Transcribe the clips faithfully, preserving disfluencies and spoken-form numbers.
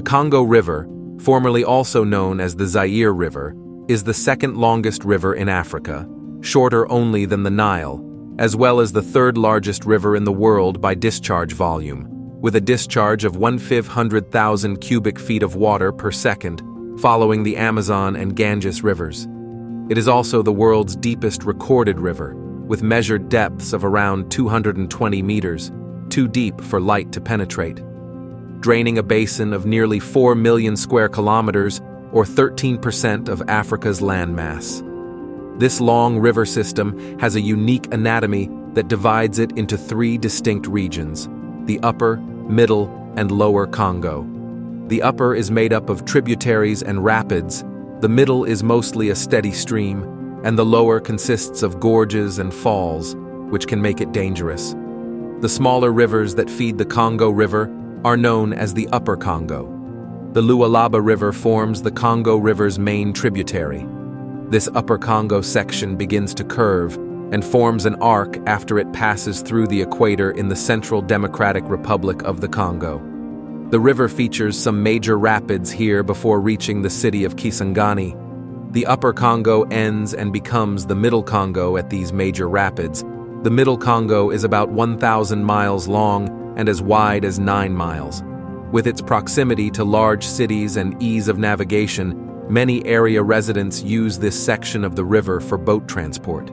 The Congo River, formerly also known as the Zaire River, is the second longest river in Africa, shorter only than the Nile, as well as the third largest river in the world by discharge volume, with a discharge of one hundred fifty thousand cubic feet of water per second, following the Amazon and Ganges rivers. It is also the world's deepest recorded river, with measured depths of around two hundred twenty meters, too deep for light to penetrate. Draining a basin of nearly four million square kilometers, or thirteen percent of Africa's landmass. This long river system has a unique anatomy that divides it into three distinct regions: the upper, middle, and lower Congo. The upper is made up of tributaries and rapids, the middle is mostly a steady stream, and the lower consists of gorges and falls, which can make it dangerous. The smaller rivers that feed the Congo River are known as the Upper Congo. The Lualaba River forms the Congo River's main tributary. This Upper Congo section begins to curve and forms an arc after it passes through the equator in the Central Democratic Republic of the Congo. The river features some major rapids here before reaching the city of Kisangani. The Upper Congo ends and becomes the Middle Congo at these major rapids. The Middle Congo is about one thousand miles long and as wide as nine miles. With its proximity to large cities and ease of navigation, many area residents use this section of the river for boat transport.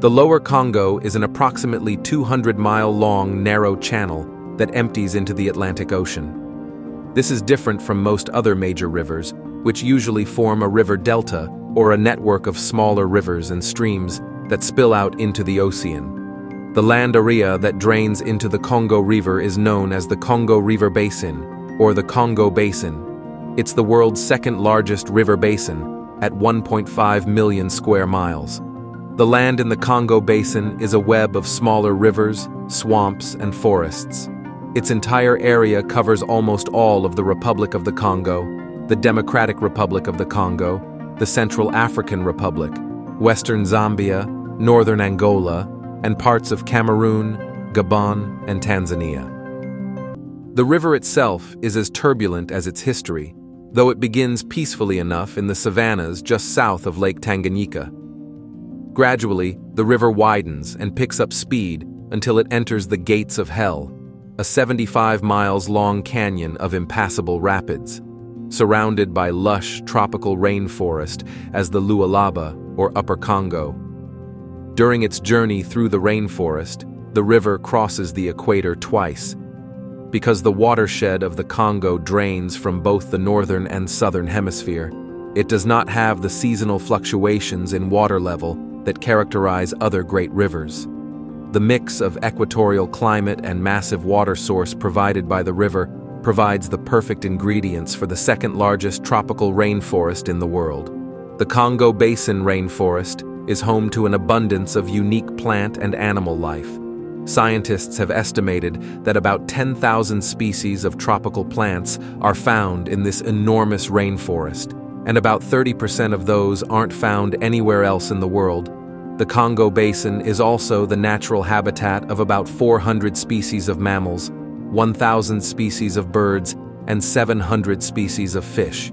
The Lower Congo is an approximately two hundred mile long narrow channel that empties into the Atlantic Ocean. This is different from most other major rivers, which usually form a river delta or a network of smaller rivers and streams that spill out into the ocean. The land area that drains into the Congo River is known as the Congo River Basin, or the Congo Basin. It's the world's second largest river basin, at one point five million square miles. The land in the Congo Basin is a web of smaller rivers, swamps, and forests. Its entire area covers almost all of the Republic of the Congo, the Democratic Republic of the Congo, the Central African Republic, Western Zambia, Northern Angola, and parts of Cameroon, Gabon, and Tanzania. The river itself is as turbulent as its history, though it begins peacefully enough in the savannas just south of Lake Tanganyika. Gradually, the river widens and picks up speed until it enters the Gates of Hell, a seventy-five miles long canyon of impassable rapids, surrounded by lush tropical rainforest as the Lualaba, or Upper Congo. During its journey through the rainforest, the river crosses the equator twice, because the watershed of the Congo drains from both the northern and southern hemisphere. It does not have the seasonal fluctuations in water level that characterize other great rivers. The mix of equatorial climate and massive water source provided by the river provides the perfect ingredients for the second largest tropical rainforest in the world. The Congo Basin Rainforest is home to an abundance of unique plant and animal life. Scientists have estimated that about ten thousand species of tropical plants are found in this enormous rainforest, and about thirty percent of those aren't found anywhere else in the world. The Congo Basin is also the natural habitat of about four hundred species of mammals, one thousand species of birds, and seven hundred species of fish.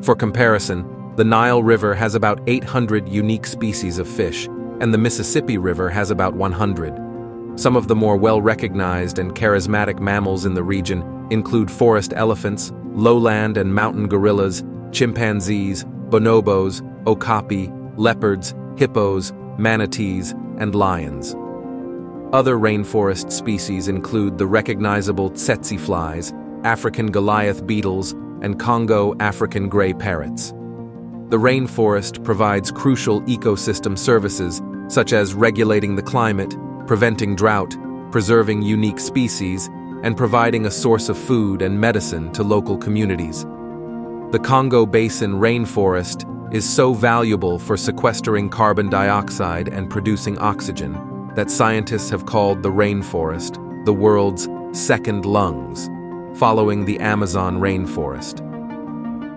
For comparison, the Nile River has about eight hundred unique species of fish, and the Mississippi River has about one hundred. Some of the more well-recognized and charismatic mammals in the region include forest elephants, lowland and mountain gorillas, chimpanzees, bonobos, okapi, leopards, hippos, manatees, and lions. Other rainforest species include the recognizable tsetse flies, African Goliath beetles, and Congo African gray parrots. The rainforest provides crucial ecosystem services, such as regulating the climate, preventing drought, preserving unique species, and providing a source of food and medicine to local communities. The Congo Basin rainforest is so valuable for sequestering carbon dioxide and producing oxygen that scientists have called the rainforest the world's second lungs, following the Amazon rainforest.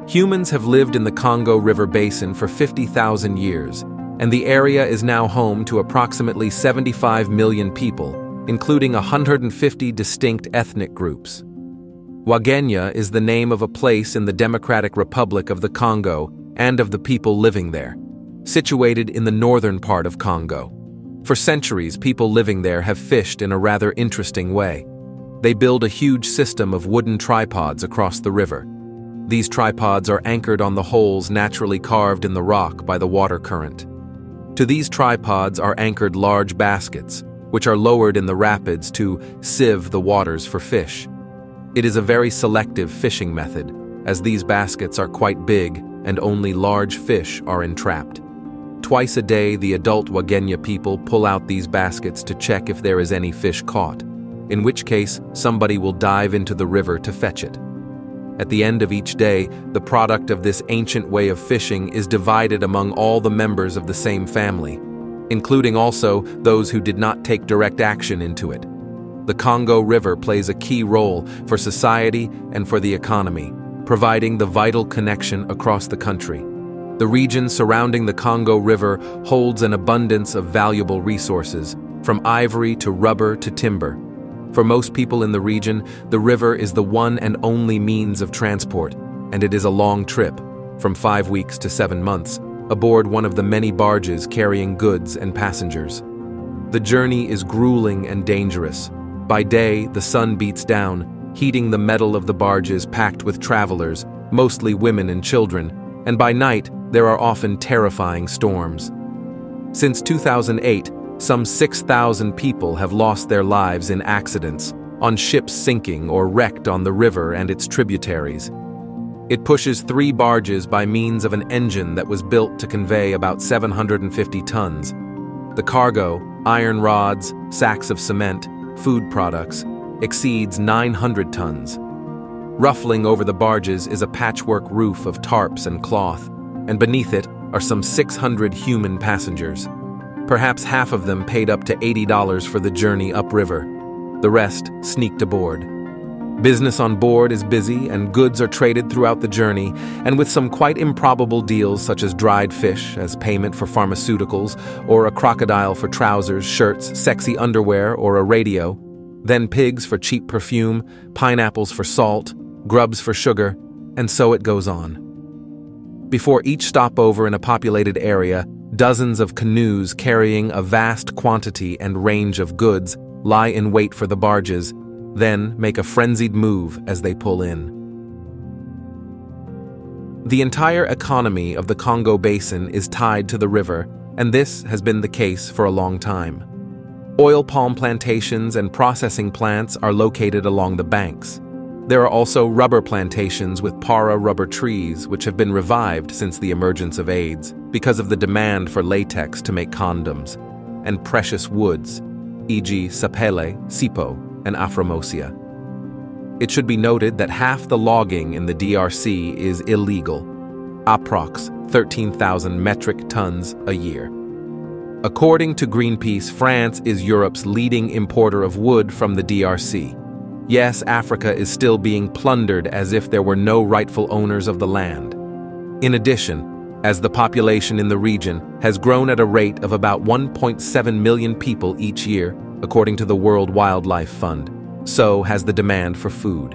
Humans have lived in the Congo River Basin for fifty thousand years, and the area is now home to approximately seventy-five million people, including one hundred fifty distinct ethnic groups. Wagenya is the name of a place in the Democratic Republic of the Congo and of the people living there, situated in the northern part of Congo. For centuries, people living there have fished in a rather interesting way. They build a huge system of wooden tripods across the river. These tripods are anchored on the holes naturally carved in the rock by the water current. To these tripods are anchored large baskets, which are lowered in the rapids to sieve the waters for fish. It is a very selective fishing method, as these baskets are quite big and only large fish are entrapped. Twice a day, the adult Wagenya people pull out these baskets to check if there is any fish caught, in which case somebody will dive into the river to fetch it. At the end of each day, the product of this ancient way of fishing is divided among all the members of the same family, including also those who did not take direct action into it. The Congo River plays a key role for society and for the economy, providing the vital connection across the country. The region surrounding the Congo River holds an abundance of valuable resources, from ivory to rubber to timber. For most people in the region, the river is the one and only means of transport, and it is a long trip, from five weeks to seven months, aboard one of the many barges carrying goods and passengers. The journey is grueling and dangerous. By day, the sun beats down, heating the metal of the barges packed with travelers, mostly women and children, and by night, there are often terrifying storms. Since two thousand eight, some six thousand people have lost their lives in accidents, on ships sinking or wrecked on the river and its tributaries. It pushes three barges by means of an engine that was built to convey about seven hundred fifty tons. The cargo, iron rods, sacks of cement, food products, exceeds nine hundred tons. Ruffling over the barges is a patchwork roof of tarps and cloth, and beneath it are some six hundred human passengers. Perhaps half of them paid up to eighty dollars for the journey upriver. The rest sneaked aboard. Business on board is busy and goods are traded throughout the journey, and with some quite improbable deals such as dried fish as payment for pharmaceuticals, or a crocodile for trousers, shirts, sexy underwear, or a radio, then pigs for cheap perfume, pineapples for salt, grubs for sugar, and so it goes on. Before each stopover in a populated area, dozens of canoes carrying a vast quantity and range of goods lie in wait for the barges, then make a frenzied move as they pull in. The entire economy of the Congo Basin is tied to the river, and this has been the case for a long time. Oil palm plantations and processing plants are located along the banks. There are also rubber plantations with para rubber trees, which have been revived since the emergence of AIDS because of the demand for latex to make condoms, and precious woods, for example sapele, sipo, and aframosia. It should be noted that half the logging in the D R C is illegal, approx thirteen thousand metric tons a year. According to Greenpeace, France is Europe's leading importer of wood from the D R C. Yes, Africa is still being plundered as if there were no rightful owners of the land. In addition, as the population in the region has grown at a rate of about one point seven million people each year, according to the World Wildlife Fund, so has the demand for food.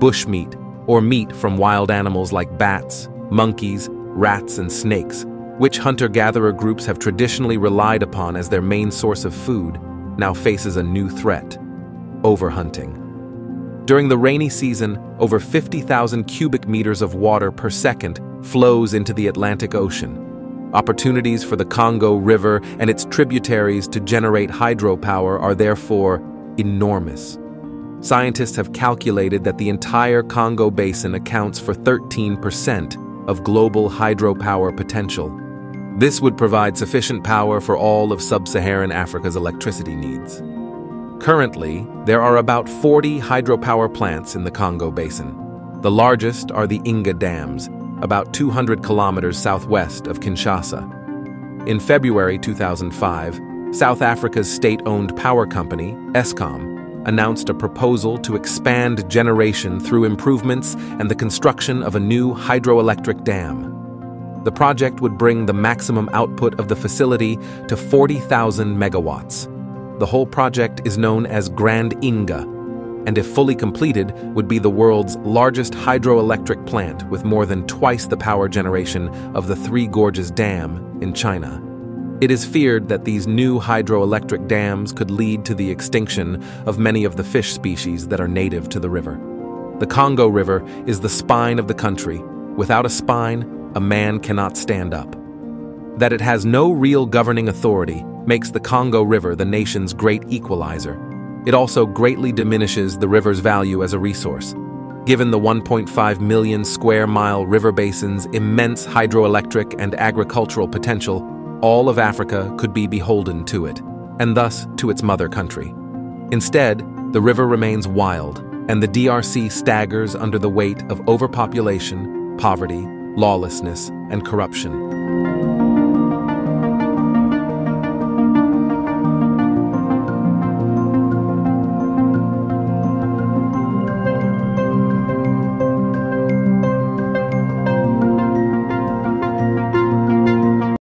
Bushmeat, or meat from wild animals like bats, monkeys, rats, and snakes, which hunter-gatherer groups have traditionally relied upon as their main source of food, now faces a new threat: overhunting. During the rainy season, over fifty thousand cubic meters of water per second flows into the Atlantic Ocean. Opportunities for the Congo River and its tributaries to generate hydropower are therefore enormous. Scientists have calculated that the entire Congo Basin accounts for thirteen percent of global hydropower potential. This would provide sufficient power for all of sub-Saharan Africa's electricity needs. Currently, there are about forty hydropower plants in the Congo Basin. The largest are the Inga Dams, about two hundred kilometers southwest of Kinshasa. In February two thousand five, South Africa's state-owned power company, Eskom, announced a proposal to expand generation through improvements and the construction of a new hydroelectric dam. The project would bring the maximum output of the facility to forty thousand megawatts. The whole project is known as Grand Inga. and if fully completed, would be the world's largest hydroelectric plant with more than twice the power generation of the Three Gorges Dam in China. It is feared that these new hydroelectric dams could lead to the extinction of many of the fish species that are native to the river. The Congo River is the spine of the country. Without a spine, a man cannot stand up. That it has no real governing authority makes the Congo River the nation's great equalizer. It also greatly diminishes the river's value as a resource. Given the one point five million square mile river basin's immense hydroelectric and agricultural potential, all of Africa could be beholden to it, and thus to its mother country. Instead, the river remains wild, and the D R C staggers under the weight of overpopulation, poverty, lawlessness, and corruption.